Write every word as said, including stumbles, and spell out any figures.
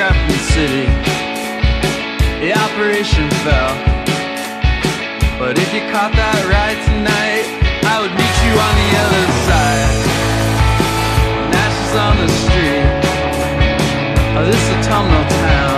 Captain City, the operation fell. But if you caught that ride tonight, I would meet you on the other side. Ashes on the street of this autumnal town.